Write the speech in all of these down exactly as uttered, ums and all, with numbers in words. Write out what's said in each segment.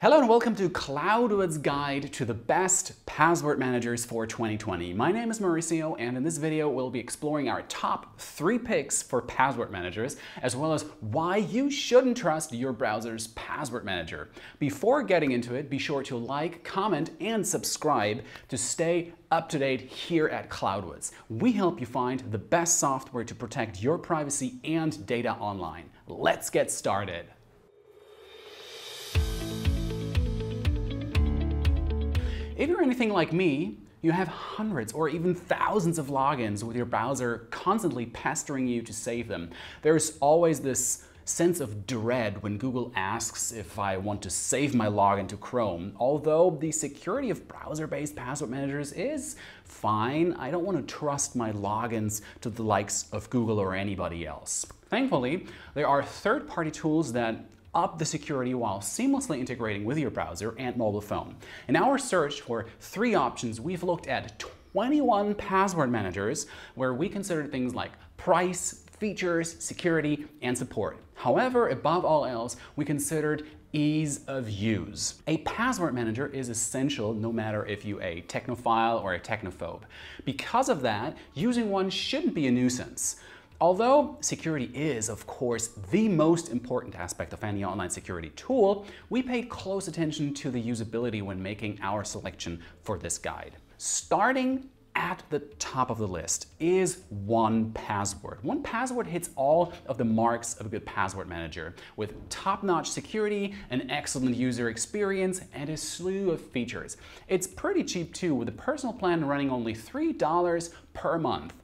Hello and welcome to Cloudwards Guide to the Best Password Managers for twenty twenty. My name is Mauricio, and in this video we'll be exploring our top three picks for password managers, as well as why you shouldn't trust your browser's password manager. Before getting into it, be sure to like, comment, and subscribe to stay up to date here at Cloudwards. We help you find the best software to protect your privacy and data online. Let's get started. If you're anything like me, you have hundreds or even thousands of logins with your browser constantly pestering you to save them. There's always this sense of dread when Google asks if I want to save my login to Chrome. Although the security of browser-based password managers is fine, I don't want to trust my logins to the likes of Google or anybody else. Thankfully, there are third-party tools that up the security while seamlessly integrating with your browser and mobile phone. In our search for three options, we've looked at twenty-one password managers where we considered things like price, features, security, and support. However, above all else, we considered ease of use. A password manager is essential no matter if you're a technophile or a technophobe. Because of that, using one shouldn't be a nuisance. Although security is, of course, the most important aspect of any online security tool, we paid close attention to the usability when making our selection for this guide. Starting at the top of the list is one password. one password hits all of the marks of a good password manager, with top-notch security, an excellent user experience, and a slew of features. It's pretty cheap too, with a personal plan running only three dollars per month.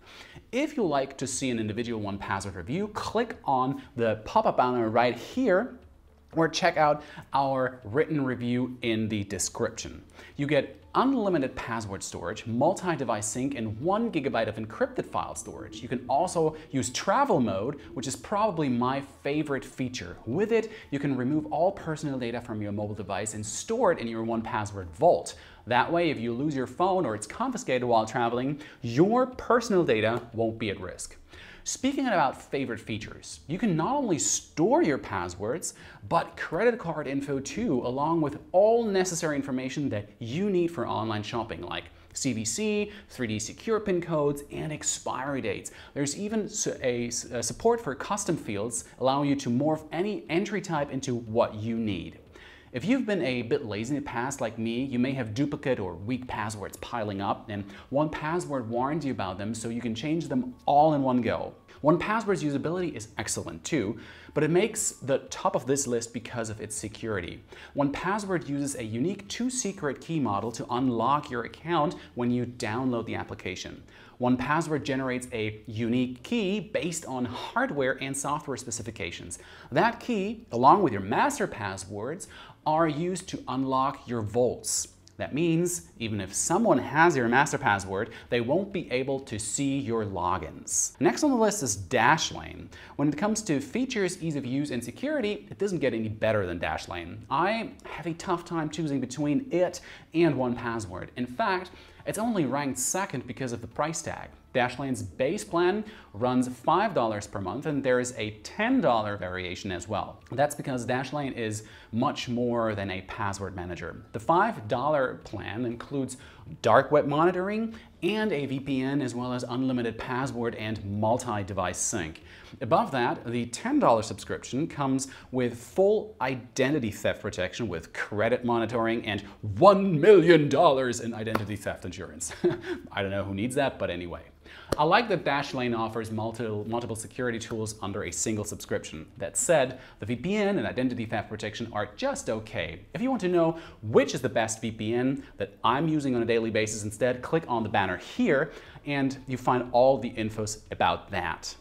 If you like to see an individual one password review, click on the pop-up banner right here or check out our written review in the description. You get unlimited password storage, multi-device sync, and one gigabyte of encrypted file storage. You can also use travel mode, which is probably my favorite feature. With it, you can remove all personal data from your mobile device and store it in your one password vault. That way, if you lose your phone or it's confiscated while traveling, your personal data won't be at risk. Speaking about favorite features, you can not only store your passwords, but credit card info too, along with all necessary information that you need for online shopping, like C V C, three D secure PIN codes, and expiry dates. There's even a support for custom fields, allowing you to morph any entry type into what you need. If you've been a bit lazy in the past like me, you may have duplicate or weak passwords piling up, and one password warns you about them so you can change them all in one go. one password's usability is excellent too, but it makes the top of this list because of its security. one password uses a unique two-secret key model to unlock your account when you download the application. one password generates a unique key based on hardware and software specifications. That key, along with your master passwords, are used to unlock your vaults. That means even if someone has your master password, they won't be able to see your logins. Next on the list is Dashlane. When it comes to features, ease of use, and security, it doesn't get any better than Dashlane. I have a tough time choosing between it and one password. In fact, it's only ranked second because of the price tag. Dashlane's base plan runs five dollars per month, and there is a ten dollar variation as well. That's because Dashlane is much more than a password manager. The five dollar plan includes dark web monitoring and a V P N, as well as unlimited password and multi-device sync. Above that, the ten dollar subscription comes with full identity theft protection with credit monitoring and one million dollars in identity theft insurance. I don't know who needs that, but anyway. I like that Dashlane offers multiple, multiple security tools under a single subscription. That said, the V P N and identity theft protection are just okay. If you want to know which is the best V P N that I'm using on a daily basis instead, click on the banner here and you find all the infos about that.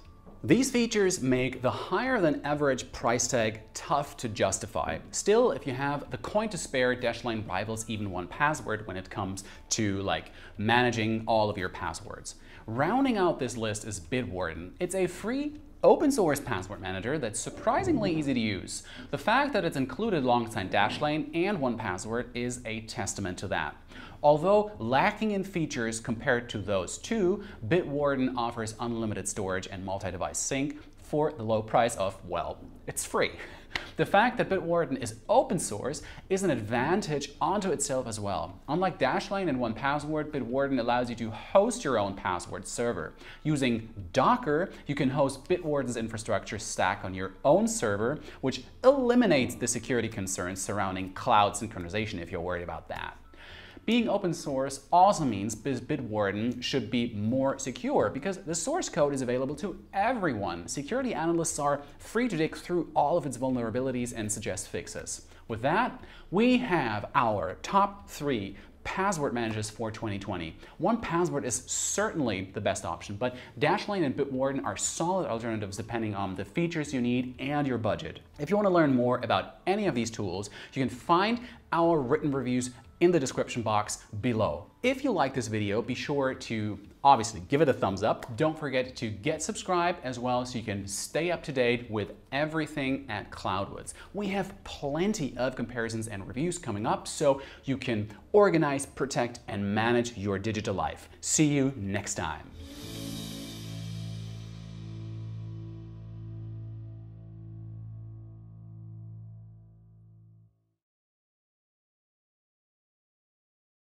These features make the higher than average price tag tough to justify. Still, if you have the coin to spare, Dashlane rivals even one password when it comes to like managing all of your passwords. Rounding out this list is Bitwarden. It's a free open source password manager that's surprisingly easy to use. The fact that it's included alongside Dashlane and one password is a testament to that. Although lacking in features compared to those two, Bitwarden offers unlimited storage and multi-device sync for the low price of, well, it's free. The fact that Bitwarden is open source is an advantage onto itself as well. Unlike Dashlane and one password, Bitwarden allows you to host your own password server. Using Docker, you can host Bitwarden's infrastructure stack on your own server, which eliminates the security concerns surrounding cloud synchronization if you're worried about that. Being open source also means Bitwarden should be more secure because the source code is available to everyone. Security analysts are free to dig through all of its vulnerabilities and suggest fixes. With that, we have our top three password managers for twenty twenty. one password is certainly the best option, but Dashlane and Bitwarden are solid alternatives depending on the features you need and your budget. If you want to learn more about any of these tools, you can find our written reviews in the description box below. If you like this video, be sure to obviously give it a thumbs up. Don't forget to get subscribed as well so you can stay up to date with everything at Cloudwards. We have plenty of comparisons and reviews coming up so you can organize, protect, and manage your digital life. See you next time.